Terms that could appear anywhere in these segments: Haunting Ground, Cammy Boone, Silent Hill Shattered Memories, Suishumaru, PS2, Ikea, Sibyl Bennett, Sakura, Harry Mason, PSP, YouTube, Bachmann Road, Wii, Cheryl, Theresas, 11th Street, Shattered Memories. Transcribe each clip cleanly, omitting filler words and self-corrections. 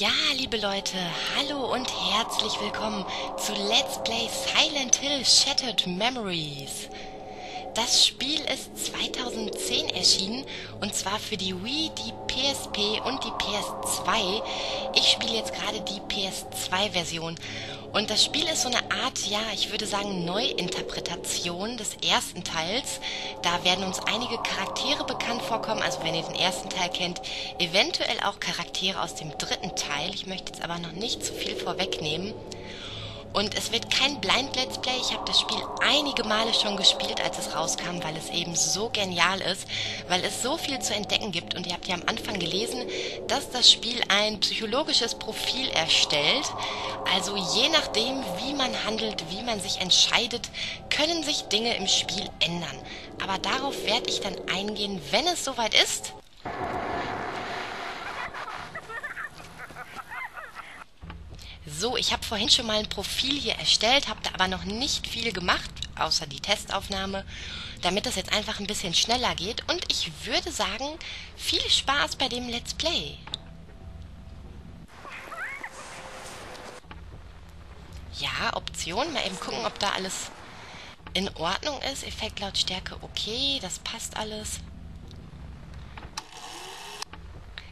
Ja, liebe Leute, hallo und herzlich willkommen zu Let's Play Silent Hill Shattered Memories. Das Spiel ist 2010 erschienen und zwar für die Wii, die PSP und die PS2. Ich spiele jetzt gerade die PS2-Version und das Spiel ist so eine Art, ja, ich würde sagen Neuinterpretation des ersten Teils. Da werden uns einige Charaktere bekannt vorkommen, also wenn ihr den ersten Teil kennt, eventuell auch Charaktere aus dem dritten Teil. Ich möchte jetzt aber noch nicht zu viel vorwegnehmen. Und es wird kein Blind Let's Play, ich habe das Spiel einige Male schon gespielt, als es rauskam, weil es eben so genial ist, weil es so viel zu entdecken gibt. Und ihr habt ja am Anfang gelesen, dass das Spiel ein psychologisches Profil erstellt. Also je nachdem, wie man handelt, wie man sich entscheidet, können sich Dinge im Spiel ändern. Aber darauf werde ich dann eingehen, wenn es soweit ist. So, ich habe vorhin schon mal ein Profil hier erstellt, habe da aber noch nicht viel gemacht, außer die Testaufnahme, damit das jetzt einfach ein bisschen schneller geht. Und ich würde sagen, viel Spaß bei dem Let's Play. Ja, Option, mal eben gucken, ob da alles in Ordnung ist. Effekt, Lautstärke, okay, das passt alles.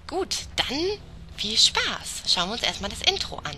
Gut, dann viel Spaß. Schauen wir uns erstmal das Intro an.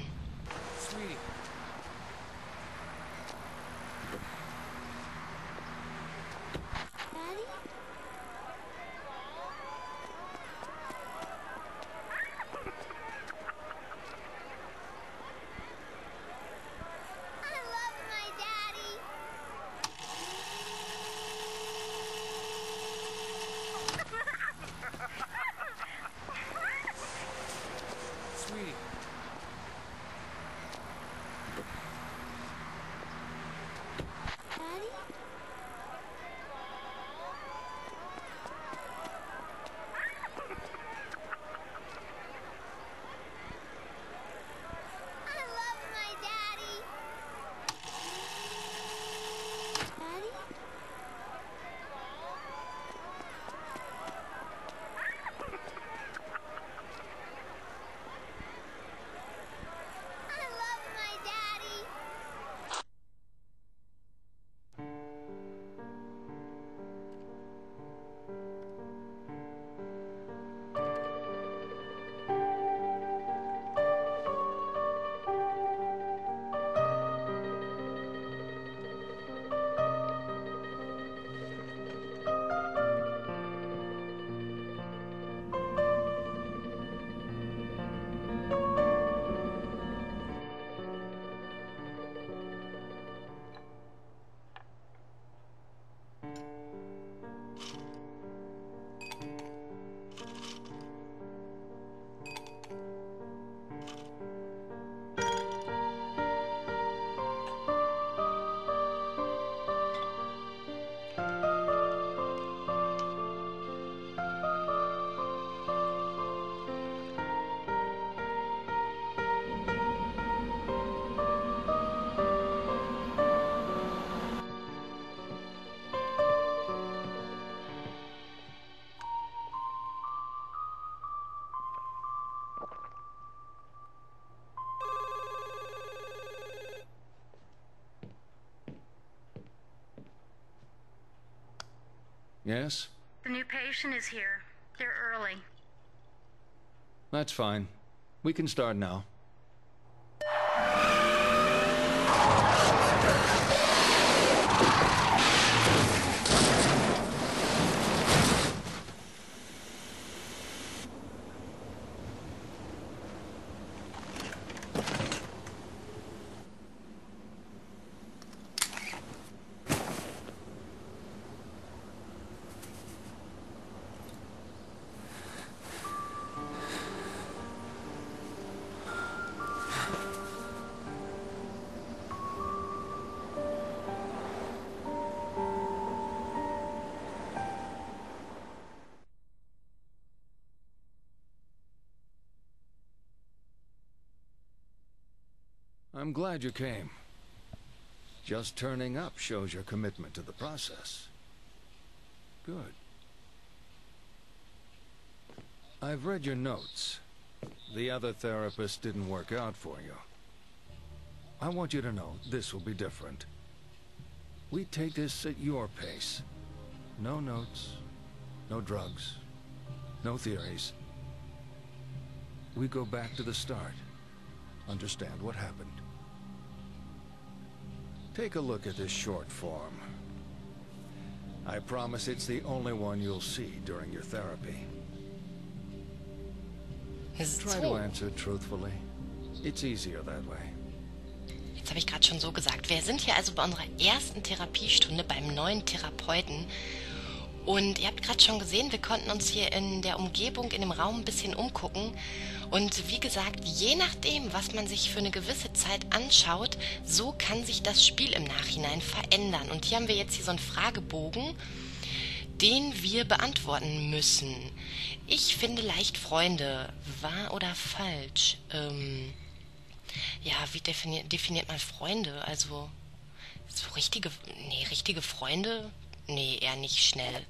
Yes? The new patient is here. They're early. That's fine. We can start now. I'm glad you came. Just turning up shows your commitment to the process. Good. I've read your notes. The other therapist didn't work out for you. I want you to know this will be different. We take this at your pace. No notes, no drugs, no theories. We go back to the start. Understand what happened. Take a look at this short form. I promise it's the only one you'll see during your therapy. Try to answer truthfully. It's easier that way. Jetzt habe ich gerade schon so gesagt. Wir sind hier also bei unserer ersten Therapiestunde beim neuen Therapeuten. Und ihr habt gerade schon gesehen, wir konnten uns hier in der Umgebung, in dem Raum ein bisschen umgucken. Und wie gesagt, je nachdem, was man sich für eine gewisse Zeit anschaut, so kann sich das Spiel im Nachhinein verändern. Und hier haben wir jetzt hier so einen Fragebogen, den wir beantworten müssen. Ich finde leicht Freunde. Wahr oder falsch? Ja, wie definiert man Freunde? Also, so richtige... Nee, richtige Freunde... Nee, eher nicht schnell.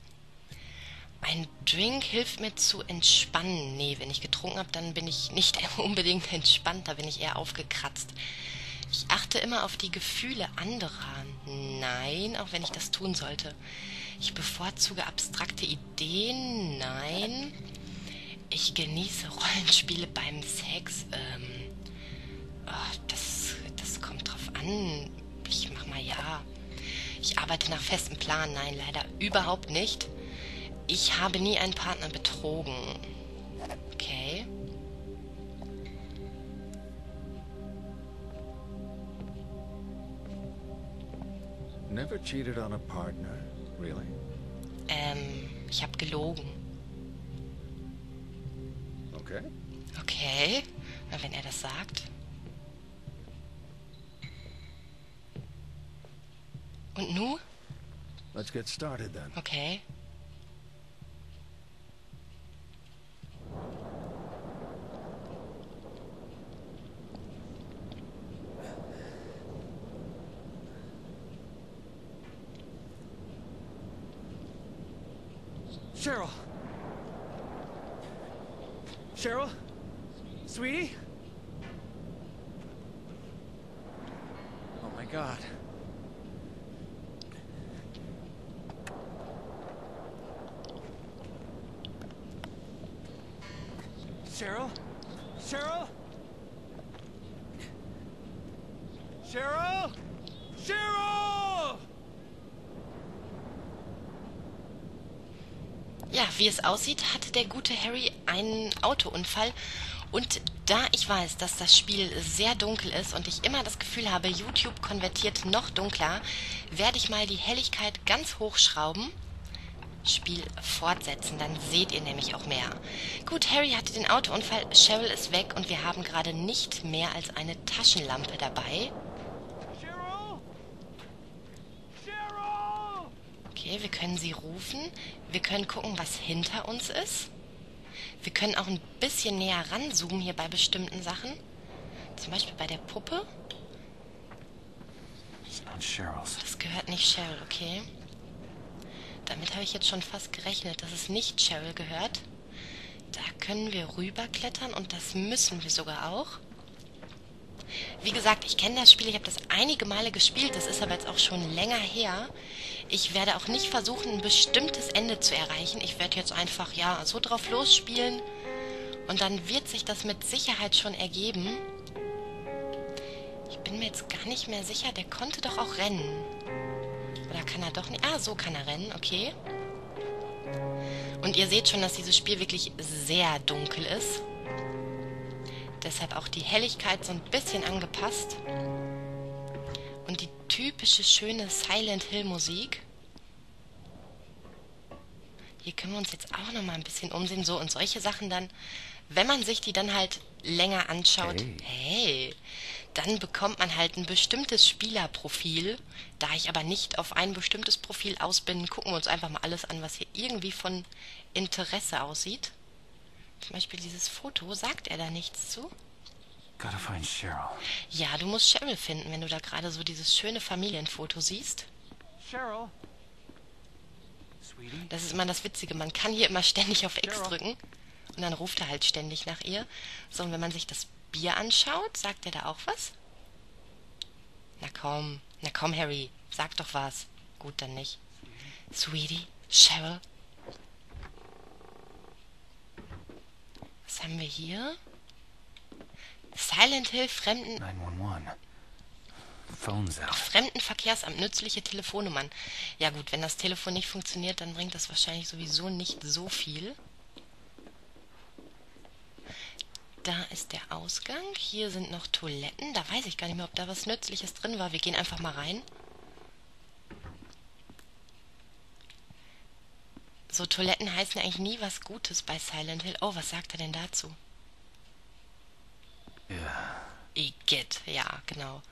Ein Drink hilft mir zu entspannen. Nee, wenn ich getrunken habe, dann bin ich nicht unbedingt entspannt, da bin ich eher aufgekratzt. Ich achte immer auf die Gefühle anderer. Nein, auch wenn ich das tun sollte. Ich bevorzuge abstrakte Ideen. Nein. Ich genieße Rollenspiele beim Sex. Oh, das kommt drauf an. Ich mach mal ja. Ich arbeite nach festem Plan. Nein, leider überhaupt nicht. Ich habe nie einen Partner betrogen. Okay. Never cheated on a partner, really? Ich habe gelogen. Okay. Okay. Na, wenn er das sagt. Und nu? Let's get started then. Okay. Cheryl. Cheryl? Sweetie? Oh my God. Cheryl? Cheryl? Cheryl? Cheryl! Ja, wie es aussieht, hatte der gute Harry einen Autounfall. Und da ich weiß, dass das Spiel sehr dunkel ist und ich immer das Gefühl habe, YouTube konvertiert noch dunkler, werde ich mal die Helligkeit ganz hochschrauben. Spiel fortsetzen, dann seht ihr nämlich auch mehr. Gut, Harry hatte den Autounfall, Cheryl ist weg und wir haben gerade nicht mehr als eine Taschenlampe dabei. Okay, wir können sie rufen. Wir können gucken, was hinter uns ist. Wir können auch ein bisschen näher ranzoomen hier bei bestimmten Sachen. Zum Beispiel bei der Puppe. Das gehört nicht Cheryl, okay. Damit habe ich jetzt schon fast gerechnet, dass es nicht Cheryl gehört. Da können wir rüberklettern und das müssen wir sogar auch. Wie gesagt, ich kenne das Spiel, ich habe das einige Male gespielt, das ist aber jetzt auch schon länger her. Ich werde auch nicht versuchen, ein bestimmtes Ende zu erreichen. Ich werde jetzt einfach, ja, so drauf losspielen und dann wird sich das mit Sicherheit schon ergeben. Ich bin mir jetzt gar nicht mehr sicher, der konnte doch auch rennen. Oder kann er doch nicht? Ah, so kann er rennen, okay. Und ihr seht schon, dass dieses Spiel wirklich sehr dunkel ist. Deshalb auch die Helligkeit so ein bisschen angepasst. Und die typische schöne Silent Hill Musik. Hier können wir uns jetzt auch nochmal ein bisschen umsehen. So, und solche Sachen dann, wenn man sich die dann halt länger anschaut, hey, dann bekommt man halt ein bestimmtes Spielerprofil. Da ich aber nicht auf ein bestimmtes Profil aus bin, gucken wir uns einfach mal alles an, was hier irgendwie von Interesse aussieht. Zum Beispiel dieses Foto, sagt er da nichts zu? Gotta find Cheryl. Ja, du musst Cheryl finden, wenn du da gerade so dieses schöne Familienfoto siehst. Cheryl. Das ist immer das Witzige, man kann hier immer ständig auf X drücken Und dann ruft er halt ständig nach ihr. So, und wenn man sich das Bier anschaut, sagt er da auch was? Na komm, Harry, sag doch was. Gut, dann nicht. Sweetie, Cheryl. Was haben wir hier? Silent Hill Fremden... 911. Auch Fremdenverkehrsamt, nützliche Telefonnummern. Ja gut, wenn das Telefon nicht funktioniert, dann bringt das wahrscheinlich sowieso nicht so viel. Da ist der Ausgang. Hier sind noch Toiletten. Da weiß ich gar nicht mehr, ob da was Nützliches drin war. Wir gehen einfach mal rein. So, Toiletten heißen eigentlich nie was Gutes bei Silent Hill. Oh, was sagt er denn dazu? Ja. Igitt, ja, genau.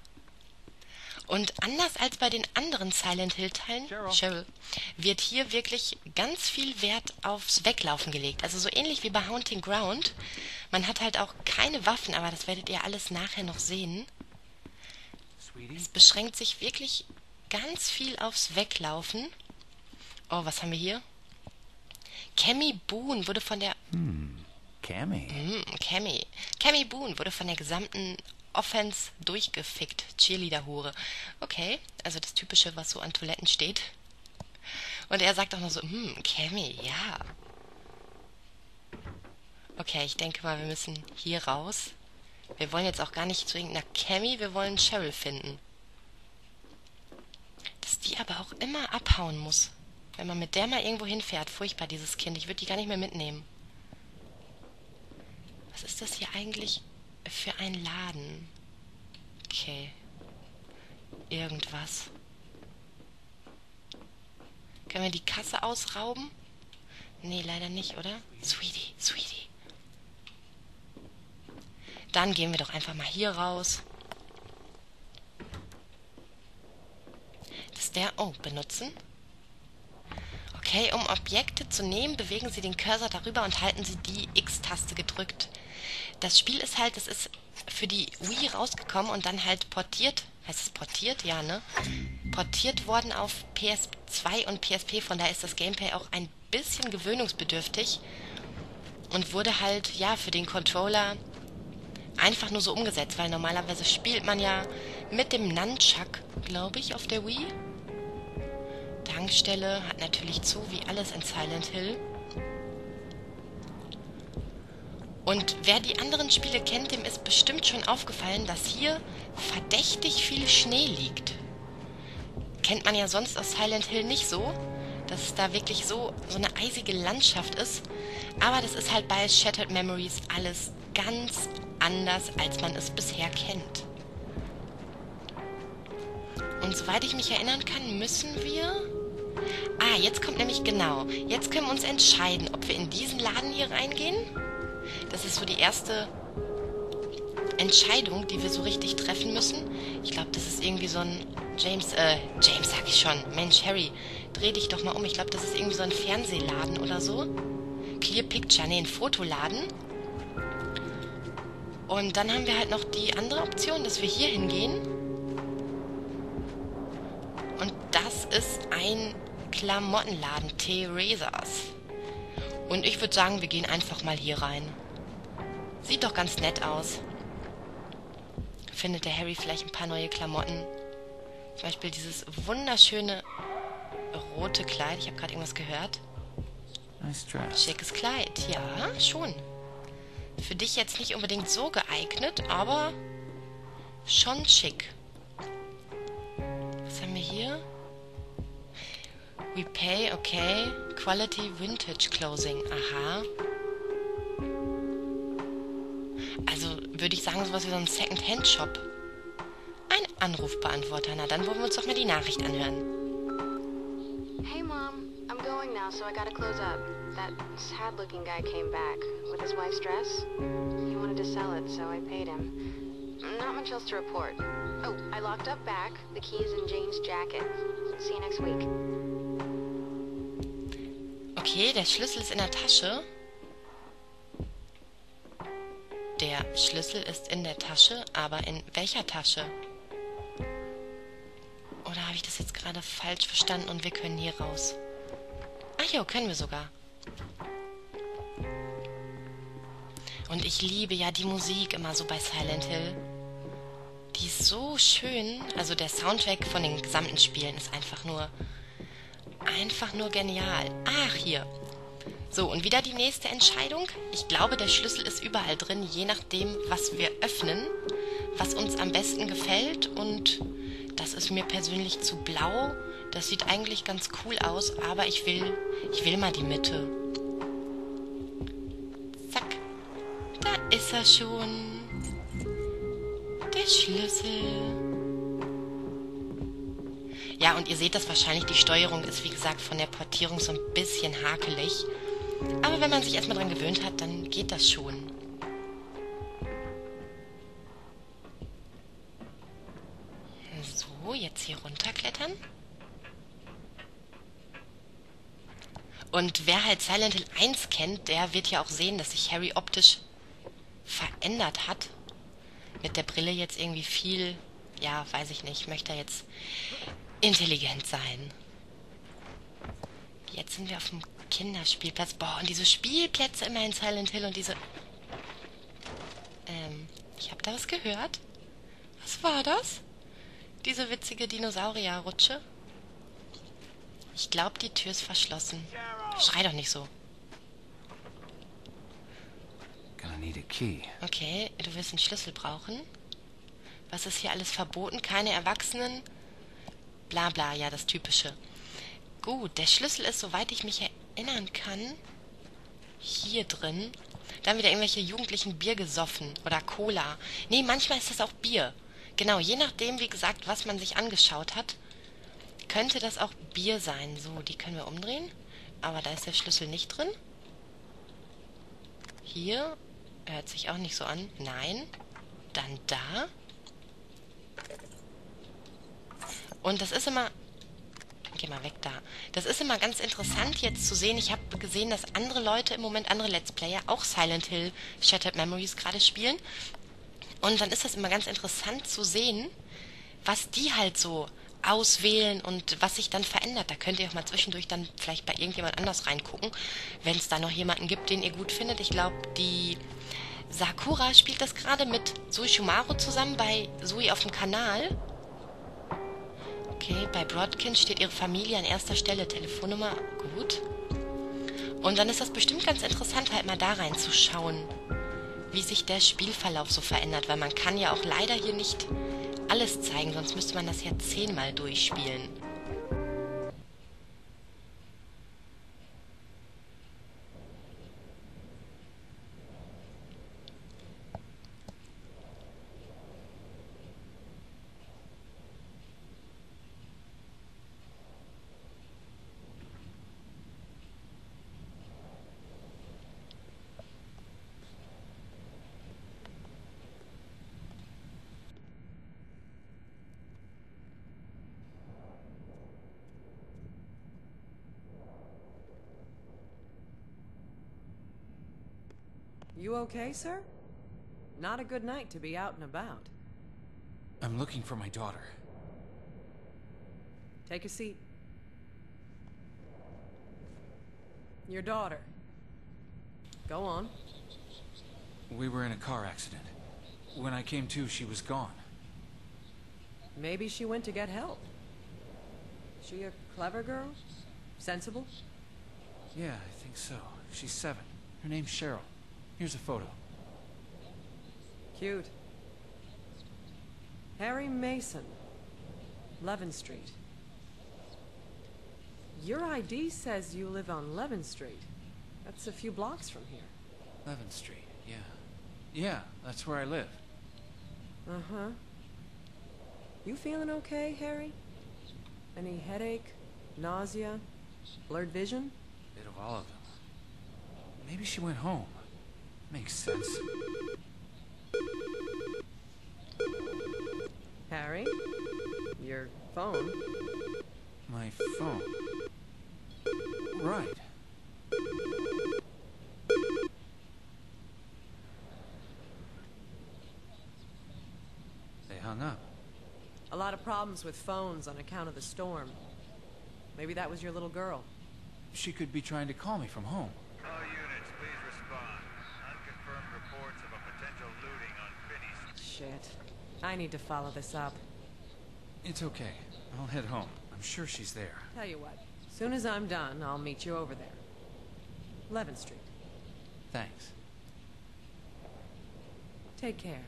Und anders als bei den anderen Silent Hill-Teilen, Cheryl, wird hier wirklich ganz viel Wert aufs Weglaufen gelegt. Also so ähnlich wie bei Haunting Ground. Man hat halt auch keine Waffen, aber das werdet ihr alles nachher noch sehen. Es beschränkt sich wirklich ganz viel aufs Weglaufen. Oh, was haben wir hier? Cammy Boone wurde von der... Cammy Boone wurde von der gesamten... Offense durchgefickt. Cheerleader-Hure. Okay, also das Typische, was so an Toiletten steht. Und er sagt auch noch so, Cammy, ja. Okay, ich denke mal, wir müssen hier raus. Wir wollen jetzt auch gar nicht zu irgendeiner Cammy, wir wollen Cheryl finden. Dass die aber auch immer abhauen muss. Wenn man mit der mal irgendwo hinfährt. Furchtbar, dieses Kind. Ich würde die gar nicht mehr mitnehmen. Was ist das hier eigentlich... für ein Laden. Okay. Irgendwas. Können wir die Kasse ausrauben? Nee, leider nicht, oder? Sweetie, Sweetie. Dann gehen wir doch einfach mal hier raus. Dass der... Oh, benutzen. Okay, um Objekte zu nehmen, bewegen Sie den Cursor darüber und halten Sie die X-Taste gedrückt. Das Spiel ist halt, das ist für die Wii rausgekommen und dann halt portiert, heißt es portiert? Ja, ne? Portiert worden auf PS2 und PSP, von daher ist das Gameplay auch ein bisschen gewöhnungsbedürftig und wurde halt, ja, für den Controller einfach nur so umgesetzt, weil normalerweise spielt man ja mit dem Nunchuck, glaube ich, auf der Wii. Tankstelle hat natürlich zu, wie alles in Silent Hill. Und wer die anderen Spiele kennt, dem ist bestimmt schon aufgefallen, dass hier verdächtig viel Schnee liegt. Kennt man ja sonst aus Silent Hill nicht so, dass es da wirklich so eine eisige Landschaft ist. Aber das ist halt bei Shattered Memories alles ganz anders, als man es bisher kennt. Und soweit ich mich erinnern kann, müssen wir... Ah, jetzt kommt nämlich genau. Jetzt können wir uns entscheiden, ob wir in diesen Laden hier reingehen... Das ist so die erste Entscheidung, die wir so richtig treffen müssen. Ich glaube, das ist irgendwie so ein... James sag ich schon. Mensch, Harry, dreh dich doch mal um. Ich glaube, das ist irgendwie so ein Fernsehladen oder so. Clear Picture, nee, ein Fotoladen. Und dann haben wir halt noch die andere Option, dass wir hier hingehen. Und das ist ein Klamottenladen, Theresas. Und ich würde sagen, wir gehen einfach mal hier rein. Sieht doch ganz nett aus. Findet der Harry vielleicht ein paar neue Klamotten. Zum Beispiel dieses wunderschöne rote Kleid. Ich habe gerade irgendwas gehört. Schickes Kleid, ja, schon. Für dich jetzt nicht unbedingt so geeignet, aber schon schick. Was haben wir hier? We pay, okay. Quality Vintage Clothing, aha. Also würde ich sagen, sowas wie so ein Second-Hand-Shop. Ein Anrufbeantworter, na dann wollen wir uns doch mal die Nachricht anhören. Hey Mom, I'm going now, so I gotta close up. That sad-looking guy came back with his wife's dress. He wanted to sell it, so I paid him. Not much else to report. Oh, I locked up back. The key is in Jane's jacket. See you next week. Okay, der Schlüssel ist in der Tasche. Der Schlüssel ist in der Tasche, aber in welcher Tasche? Oder habe ich das jetzt gerade falsch verstanden und wir können hier raus? Ach jo, können wir sogar. Und ich liebe ja die Musik immer so bei Silent Hill. Die ist so schön. Also der Soundtrack von den gesamten Spielen ist einfach nur genial. Ach, hier. So, und wieder die nächste Entscheidung. Ich glaube, der Schlüssel ist überall drin, je nachdem, was wir öffnen, was uns am besten gefällt. Und das ist mir persönlich zu blau. Das sieht eigentlich ganz cool aus, aber ich will mal die Mitte. Zack. Da ist er schon. Der Schlüssel. Ja, und ihr seht das wahrscheinlich, die Steuerung ist, wie gesagt, von der Portierung so ein bisschen hakelig. Aber wenn man sich erstmal dran gewöhnt hat, dann geht das schon. So, jetzt hier runterklettern. Und wer halt Silent Hill 1 kennt, der wird ja auch sehen, dass sich Harry optisch verändert hat. Mit der Brille jetzt irgendwie viel... Ja, weiß ich nicht. Ich möchte jetzt intelligent sein. Jetzt sind wir auf dem Kinderspielplatz. Boah, und diese Spielplätze immer in Silent Hill und diese... ich habe da was gehört. Was war das? Diese witzige Dinosaurierrutsche. Ich glaube, die Tür ist verschlossen. Schrei doch nicht so. Okay, du wirst einen Schlüssel brauchen. Was ist hier alles verboten? Keine Erwachsenen? Bla bla, ja, das Typische. Gut, der Schlüssel ist, soweit ich mich erinnern kann, hier drin. Dann wieder irgendwelche Jugendlichen Bier gesoffen oder Cola. Nee, manchmal ist das auch Bier. Genau, je nachdem, wie gesagt, was man sich angeschaut hat, könnte das auch Bier sein. So, die können wir umdrehen. Aber da ist der Schlüssel nicht drin. Hier. Hört sich auch nicht so an. Nein. Dann da. Und das ist immer... Geh mal weg da. Das ist immer ganz interessant jetzt zu sehen. Ich habe gesehen, dass andere Leute im Moment, andere Let's Player, auch Silent Hill Shattered Memories gerade spielen. Und dann ist das immer ganz interessant zu sehen, was die halt so auswählen und was sich dann verändert. Da könnt ihr auch mal zwischendurch dann vielleicht bei irgendjemand anders reingucken, wenn es da noch jemanden gibt, den ihr gut findet. Ich glaube, die Sakura spielt das gerade mit Suishumaru zusammen bei Sui auf dem Kanal. Okay, bei Brodkin steht ihre Familie an erster Stelle, Telefonnummer, gut. Und dann ist das bestimmt ganz interessant, halt mal da reinzuschauen, wie sich der Spielverlauf so verändert, weil man kann ja auch leider hier nicht alles zeigen, sonst müsste man das ja 10-mal durchspielen. You okay, sir? Not a good night to be out and about. I'm looking for my daughter. Take a seat. Your daughter. Go on. We were in a car accident. When I came to, she was gone. Maybe she went to get help. She a clever girl? Sensible? Yeah, I think so. She's 7. Her name's Cheryl. Here's a photo. Cute. Harry Mason, 11th Street. Your ID says you live on 11th Street. That's a few blocks from here. 11th Street, yeah. Yeah, that's where I live. Uh-huh. You feeling okay, Harry? Any headache, nausea, blurred vision? A bit of all of them. Maybe she went home. Makes sense. Harry? Your phone? My phone? Right. They hung up. A lot of problems with phones on account of the storm. Maybe that was your little girl. She could be trying to call me from home. All units, please respond. Confirmed report shit. I need to follow this up. It's okay. I'll head home. I'm sure she's there. Tell you what, as soon as I'm done, I'll meet you over there. 11th Street. Thanks. Take care.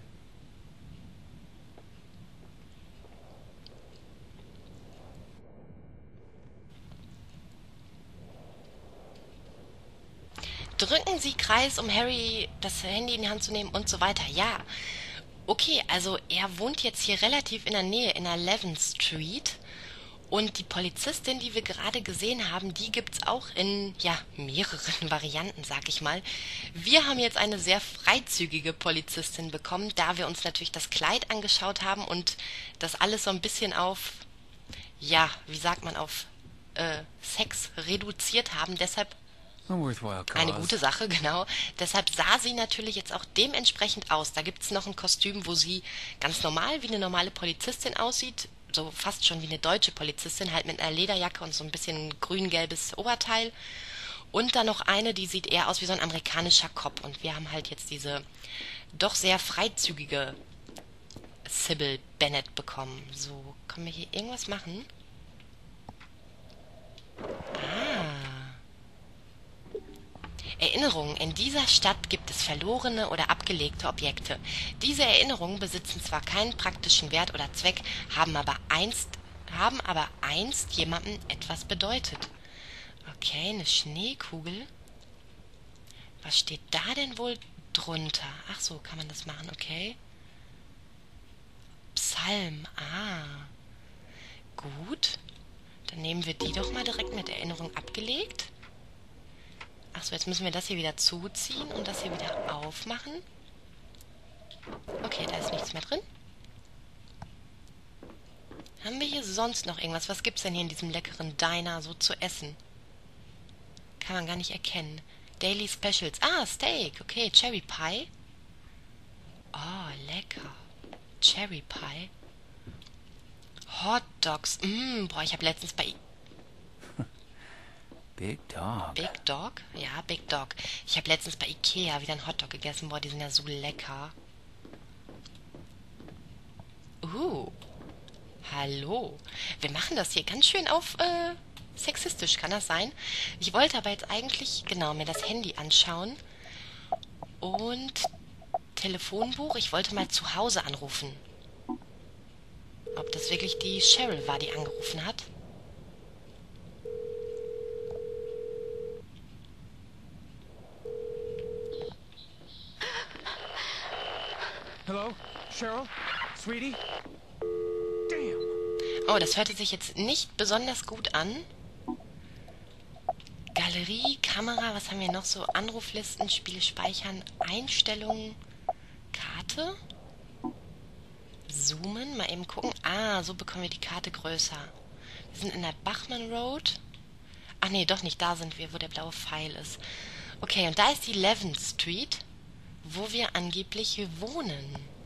Drücken Sie Kreis, um Harry das Handy in die Hand zu nehmen und so weiter. Ja, okay, also er wohnt jetzt hier relativ in der Nähe, in der 11th Street. Und die Polizistin, die wir gerade gesehen haben, die gibt es auch in, ja, mehreren Varianten, sag ich mal. Wir haben jetzt eine sehr freizügige Polizistin bekommen, da wir uns natürlich das Kleid angeschaut haben und das alles so ein bisschen auf, ja, wie sagt man, auf Sex reduziert haben, deshalb... Eine gute Sache, genau. Deshalb sah sie natürlich jetzt auch dementsprechend aus. Da gibt es noch ein Kostüm, wo sie ganz normal wie eine normale Polizistin aussieht, so fast schon wie eine deutsche Polizistin, halt mit einer Lederjacke und so ein bisschen grün-gelbes Oberteil. Und dann noch eine, die sieht eher aus wie so ein amerikanischer Cop. Und wir haben halt jetzt diese doch sehr freizügige Sibyl Bennett bekommen. So, können wir hier irgendwas machen? Erinnerungen. In dieser Stadt gibt es verlorene oder abgelegte Objekte. Diese Erinnerungen besitzen zwar keinen praktischen Wert oder Zweck, haben aber einst jemandem etwas bedeutet. Okay, eine Schneekugel. Was steht da denn wohl drunter? Ach so, kann man das machen, okay. Psalm, ah. Gut, dann nehmen wir die doch mal direkt mit Erinnerung abgelegt. Achso, jetzt müssen wir das hier wieder zuziehen und das hier wieder aufmachen. Okay, da ist nichts mehr drin. Haben wir hier sonst noch irgendwas? Was gibt's denn hier in diesem leckeren Diner so zu essen? Kann man gar nicht erkennen. Daily Specials. Ah, Steak. Okay, Cherry Pie. Oh, lecker. Cherry Pie. Hot Dogs. Boah, ich habe letztens bei... Big Dog? Ja, Big Dog. Ich habe letztens bei Ikea wieder einen Hotdog gegessen. Boah, die sind ja so lecker. Hallo. Wir machen das hier ganz schön auf sexistisch, kann das sein? Ich wollte aber jetzt eigentlich, genau, mir das Handy anschauen. Und Telefonbuch. Ich wollte mal zu Hause anrufen. Ob das wirklich die Cheryl war, die angerufen hat? Hello? Cheryl? Sweetie? Damn. Oh, das hörte sich jetzt nicht besonders gut an. Galerie, Kamera, was haben wir noch so? Anruflisten, Spiele speichern, Einstellungen, Karte. Zoomen, mal eben gucken. Ah, so bekommen wir die Karte größer. Wir sind in der Bachmann Road. Ach nee, doch nicht, da sind wir, wo der blaue Pfeil ist. Okay, und da ist die 11th Street, wo wir angeblich wohnen.